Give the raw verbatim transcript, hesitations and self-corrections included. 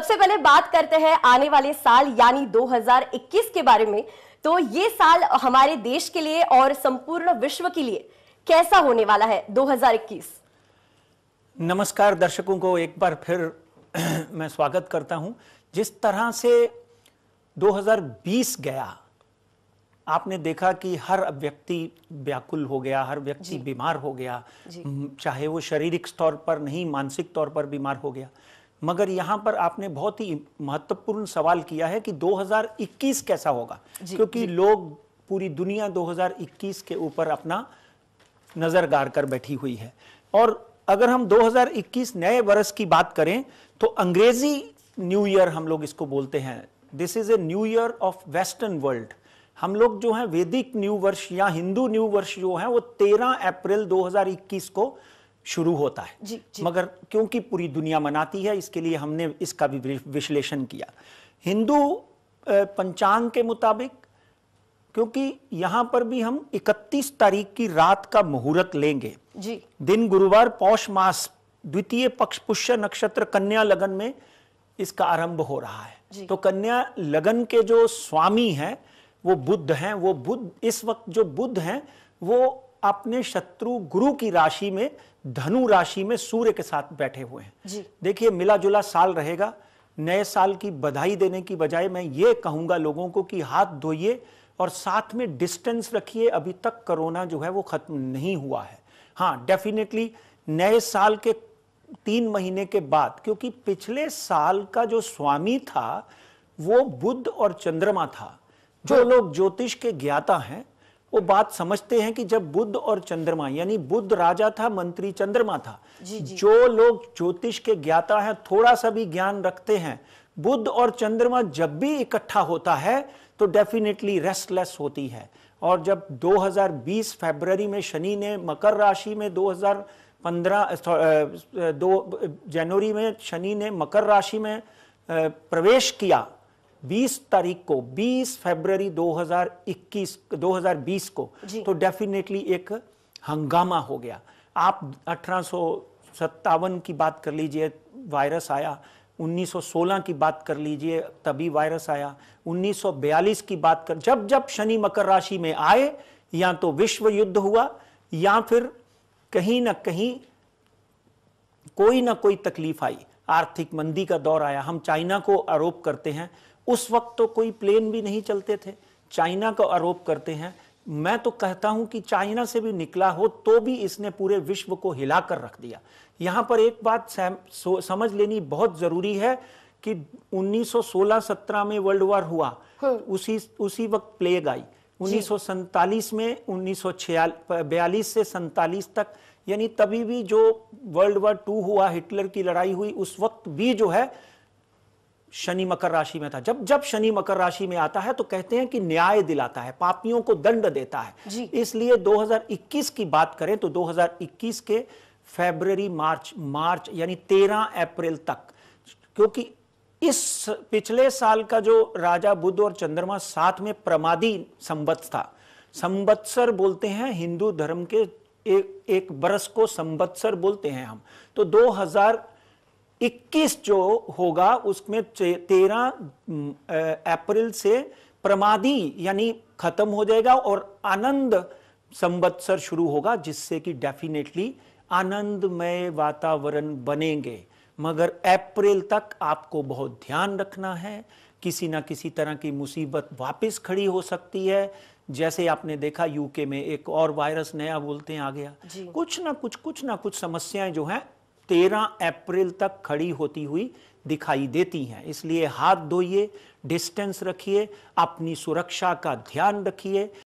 सबसे पहले बात करते हैं आने वाले साल यानी दो हज़ार इक्कीस के बारे में। तो ये साल हमारे देश के लिए और संपूर्ण विश्व के लिए कैसा होने वाला है दो हज़ार इक्कीस? नमस्कार दर्शकों को एक बार फिर मैं स्वागत करता हूं। जिस तरह से दो हज़ार बीस गया, आपने देखा कि हर व्यक्ति व्याकुल हो गया, हर व्यक्ति बीमार हो गया, चाहे वो शारीरिक तौर पर नहीं मानसिक तौर पर बीमार हो गया। मगर यहाँ पर आपने बहुत ही महत्वपूर्ण सवाल किया है कि दो हज़ार इक्कीस कैसा होगा, क्योंकि लोग पूरी दुनिया दो हज़ार इक्कीस के ऊपर अपना नजर गाड़ कर बैठी हुई है। और अगर हम दो हज़ार इक्कीस नए वर्ष की बात करें तो अंग्रेजी न्यू ईयर हम लोग इसको बोलते हैं। This is a new year of western world. हम लोग जो है वैदिक न्यू वर्ष या हिंदू न्यू वर्ष जो है वो तेरह अप्रैल दो हज़ार इक्कीस को शुरू होता है। जी, जी। मगर क्योंकि पूरी दुनिया मनाती है, इसके लिए हमने इसका भी विश्लेषण किया हिंदू पंचांग के मुताबिक, क्योंकि यहाँ पर भी हम इकतीस तारीख की रात का मुहूर्त लेंगे। जी। दिन गुरुवार, पौष मास, द्वितीय पक्ष, पुष्य नक्षत्र, कन्या लगन में इसका आरंभ हो रहा है। तो कन्या लगन के जो स्वामी हैं वो बुध हैं। वो बुध इस वक्त जो बुध हैं वो अपने शत्रु गुरु की राशि में, धनु राशि में सूर्य के साथ बैठे हुए हैं। देखिए मिला जुला साल रहेगा। नए साल की बधाई देने की बजाय मैं ये कहूंगा लोगों को कि हाथ धोइए और साथ में डिस्टेंस रखिए। अभी तक कोरोना जो है वो खत्म नहीं हुआ है। हाँ, डेफिनेटली नए साल के तीन महीने के बाद, क्योंकि पिछले साल का जो स्वामी था वो बुध और चंद्रमा था। जो लोग ज्योतिष के ज्ञाता हैं वो बात समझते हैं कि जब बुध और चंद्रमा, यानी बुध राजा था, मंत्री चंद्रमा था। जी जी। जो लोग ज्योतिष के ज्ञाता हैं, थोड़ा सा भी ज्ञान रखते हैं, बुध और चंद्रमा जब भी इकट्ठा होता है तो डेफिनेटली रेस्टलेस होती है। और जब दो हज़ार बीस फरवरी में शनि ने मकर राशि में दो हज़ार पंद्रह दो जनवरी में शनि ने मकर राशि में प्रवेश किया बीस तारीख को, बीस फरवरी दो हज़ार इक्कीस दो हज़ार बीस को, तो डेफिनेटली एक हंगामा हो गया। आप अठारह सौ सत्तावन की बात कर लीजिए, वायरस आया। उन्नीस सौ सोलह की बात कर लीजिए, तभी वायरस आया। उन्नीस सौ बयालीस की बात कर, जब जब शनि मकर राशि में आए या तो विश्व युद्ध हुआ या फिर कहीं ना कहीं कोई ना कोई तकलीफ आई। आर्थिक मंदी का दौर आया। हम चाइना को आरोप करते हैं, उस वक्त तो कोई प्लेन भी नहीं चलते थे, चाइना को आरोप करते हैं। मैं तो कहता हूं कि चाइना से भी निकला हो तो भी इसने पूरे विश्व को हिला कर रख दिया। यहां पर एक बात समझ लेनी बहुत जरूरी है कि उन्नीस सौ सोलह सत्रह में वर्ल्ड वॉर हुआ, उसी उसी वक्त प्लेग आई। उन्नीस सौ सैंतालीस में उन्नीस सौ बयालीस से सैंतालीस तक, यानी तभी भी जो वर्ल्ड वॉर टू हुआ, हिटलर की लड़ाई हुई, उस वक्त भी जो है शनि मकर राशि में था। जब जब शनि मकर राशि में आता है तो कहते हैं कि न्याय दिलाता है, पापियों को दंड देता है। इसलिए दो हज़ार इक्कीस की बात करें तो दो हज़ार इक्कीस के फरवरी मार्च मार्च यानी तेरह अप्रैल तक, क्योंकि इस पिछले साल का जो राजा बुध और चंद्रमा साथ में प्रमादी संवत्सर था। संवत्सर बोलते हैं हिंदू धर्म के, एक एक बरस को संवत्सर बोलते हैं हम। तो दो हज़ार इक्कीस जो होगा उसमें तेरह अप्रैल से प्रमादी यानी खत्म हो जाएगा और आनंद संवत्सर शुरू होगा, जिससे कि डेफिनेटली आनंदमय वातावरण बनेंगे। मगर अप्रैल तक आपको बहुत ध्यान रखना है। किसी ना किसी तरह की मुसीबत वापस खड़ी हो सकती है। जैसे आपने देखा यूके में एक और वायरस नया बोलते हैं आ गया। कुछ ना कुछ कुछ ना कुछ समस्याएं जो हैं तेरह अप्रैल तक खड़ी होती हुई दिखाई देती हैं। इसलिए हाथ धोइए, डिस्टेंस रखिए, अपनी सुरक्षा का ध्यान रखिए।